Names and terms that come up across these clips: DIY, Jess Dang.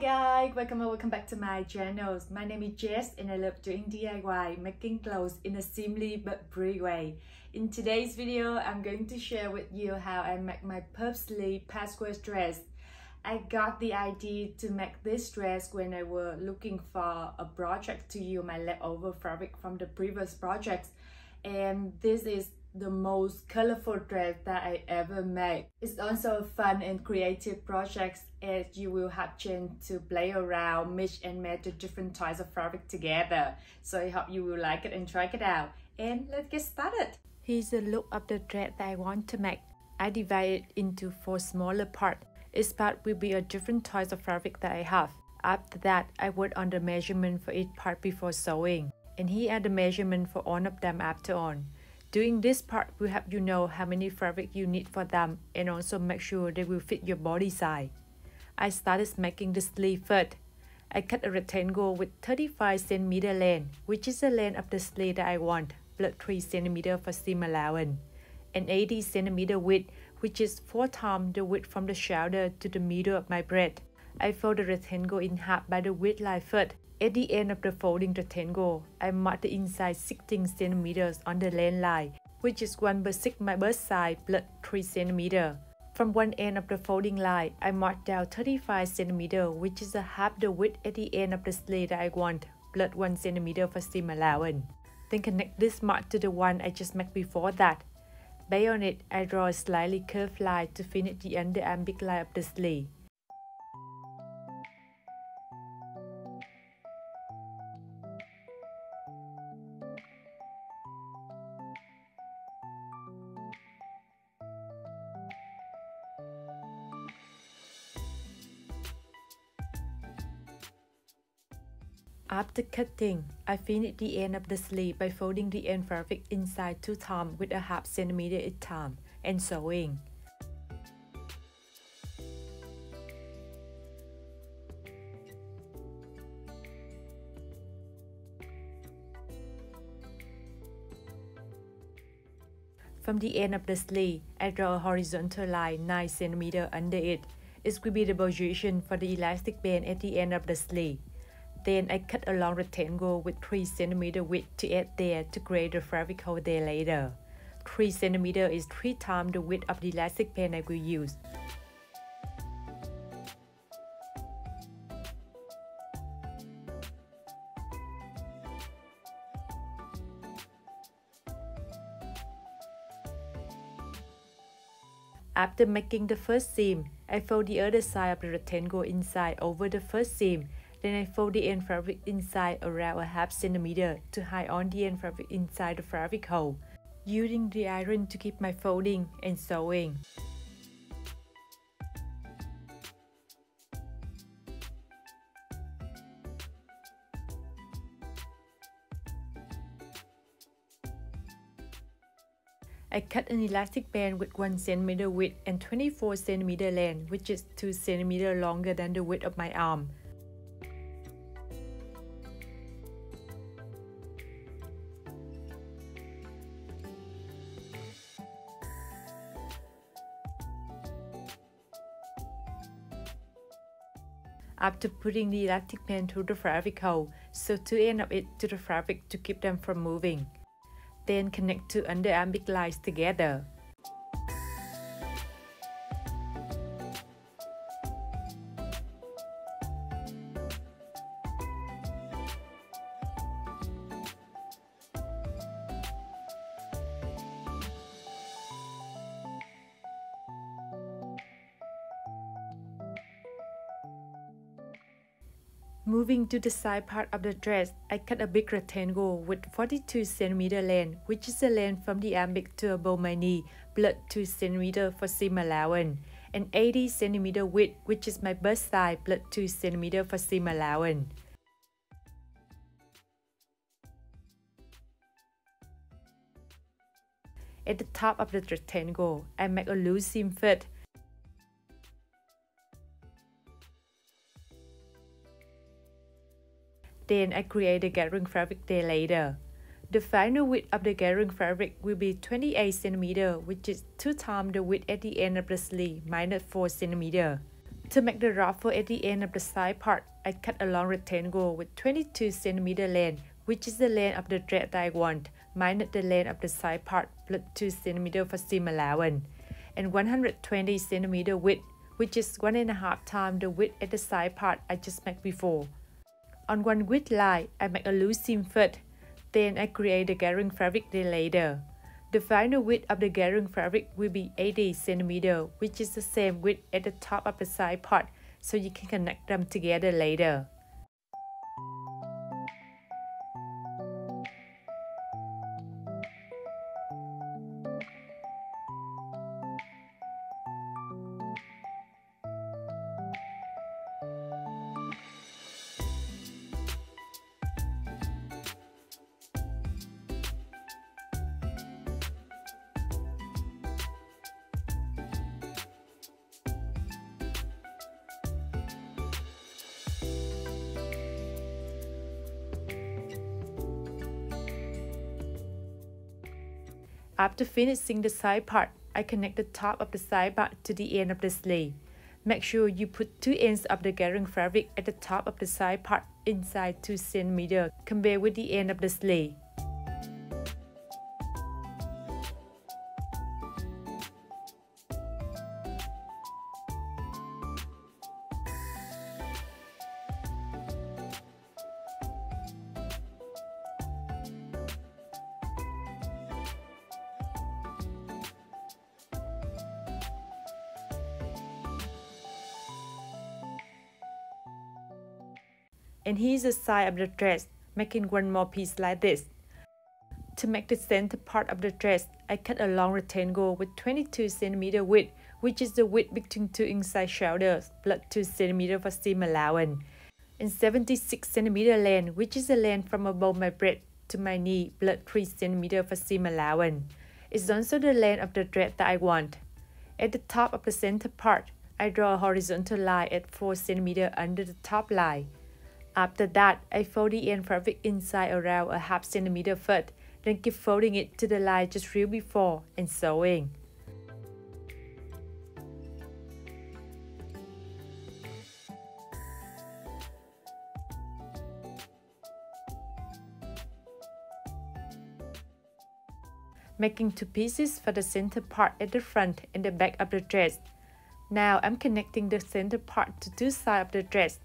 guys, welcome back to my channel. My name is Jess and I love doing DIY, making clothes in a simple but free way. In today's video, I'm going to share with you how I make my puff sleeve patchwork dress. I got the idea to make this dress when I was looking for a project to use my leftover fabric from the previous projects, and this is the most colorful dress that I ever made. It's also a fun and creative project as you will have chance to play around, mix and match the different types of fabric together. So I hope you will like it and try it out. And let's get started. Here's the look of the dress that I want to make. I divide it into four smaller parts. Each part will be a different type of fabric that I have. After that, I work on the measurement for each part before sewing. And here are the measurements for all of them after all. Doing this part will help you know how many fabric you need for them and also make sure they will fit your body size. I started making the sleeve first. I cut a rectangle with 35 cm length, which is the length of the sleeve that I want, plus 3 cm for seam allowance, and 80 cm width, which is 4 times the width from the shoulder to the middle of my breast. I fold the rectangle in half by the width line first. At the end of the folding rectangle, I mark the inside 16 cm on the length line, which is 1/6 my bust size plus 3 cm. From one end of the folding line, I mark down 35 cm, which is a half the width at the end of the sleeve that I want, plus 1 cm for seam allowance. Then connect this mark to the one I just made before that. Based on it, I draw a slightly curved line to finish the underarm big line of the sleeve. After cutting, I finish the end of the sleeve by folding the end fabric inside 2 times with a ½ cm each time and sewing. From the end of the sleeve, I draw a horizontal line 9 cm under it. It will be the position for the elastic band at the end of the sleeve. Then I cut a long rectangle with 3 cm width to add there to create the fabric hole there later. 3 cm is 3 times the width of the elastic band I will use. After making the first seam, I fold the other side of the rectangle inside over the first seam. Then I fold the end fabric inside around a ½ cm to hide on the end fabric inside the fabric hole, using the iron to keep my folding and sewing. I cut an elastic band with 1 cm width and 24 cm length, which is 2 cm longer than the width of my arm. After putting the elastic band through the fabric hole, sew 2 ends of it to the fabric to keep them from moving. Then connect 2 underarm big lines together. Moving to the side part of the dress, I cut a big rectangle with 42 cm length, which is the length from the armpit to above my knee, plus 2 cm for seam allowance, and 80 cm width, which is my bust size, plus 2 cm for seam allowance. At the top of the rectangle, I make a loose seam first. Then I create the gathering fabric there later. The final width of the gathering fabric will be 28 cm, which is 2 times the width at the end of the sleeve minus 4 cm. To make the ruffle at the end of the side part, I cut a long rectangle with 22cm length, which is the length of the thread that I want, minus the length of the side part plus 2cm for seam allowance, and 120cm width, which is 1.5 times the width at the side part I just made before. On one width line, I make a loose seam first, then I create the gathering fabric there later. The final width of the gathering fabric will be 80cm, which is the same width at the top of the side part, so you can connect them together later. After finishing the side part, I connect the top of the side part to the end of the sleeve. Make sure you put two ends of the gathering fabric at the top of the side part inside 2cm compared with the end of the sleeve. And here's the side of the dress, making one more piece like this. To make the center part of the dress, I cut a long rectangle with 22cm width, which is the width between two inside shoulders, plus 2cm for seam allowance, and 76cm length, which is the length from above my breast to my knee, plus 3cm for seam allowance. It's also the length of the dress that I want. At the top of the center part, I draw a horizontal line at 4cm under the top line. After that, I fold the end fabric inside around 0.5cm first, then keep folding it to the line just real before and sewing. Making two pieces for the center part at the front and the back of the dress. Now I'm connecting the center part to two sides of the dress,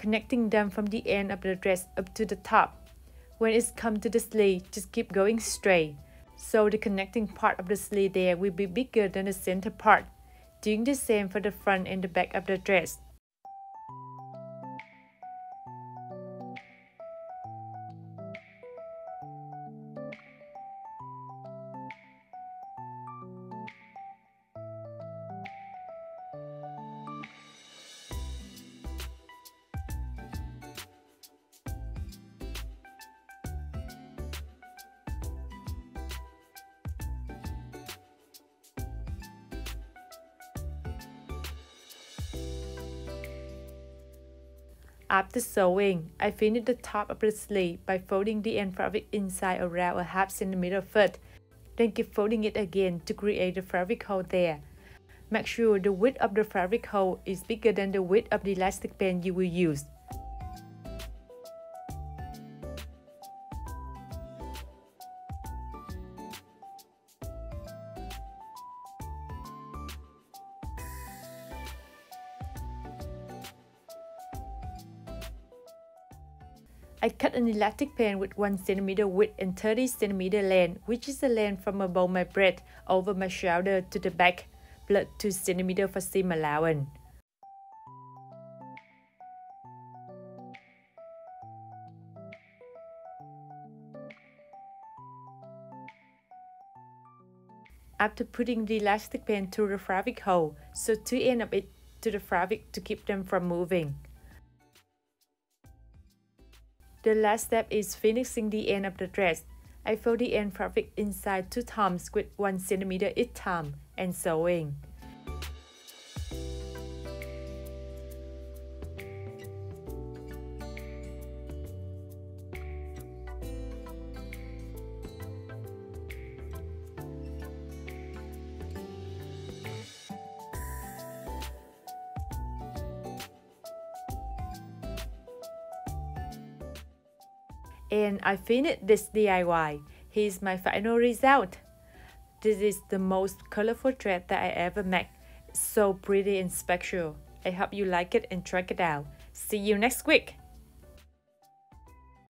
connecting them from the end of the dress up to the top. When it's come to the sleeve, just keep going straight, so the connecting part of the sleeve there will be bigger than the center part. Doing the same for the front and the back of the dress. After sewing, I finish the top of the sleeve by folding the end fabric inside around 0.5cm first, then keep folding it again to create the fabric hole there. Make sure the width of the fabric hole is bigger than the width of the elastic band you will use. I cut an elastic band with 1cm width and 30cm length, which is the length from above my breast over my shoulder to the back, plus 2cm for seam allowance. After putting the elastic band through the fabric hole, sew two ends of it to the fabric to keep them from moving. The last step is finishing the end of the dress. I fold the end fabric inside two times with 1cm each time and sewing. and I finished this DIY. Here's my final result. This is the most colorful thread that I ever made. So pretty and special. I hope you like it and check it out. See you next week.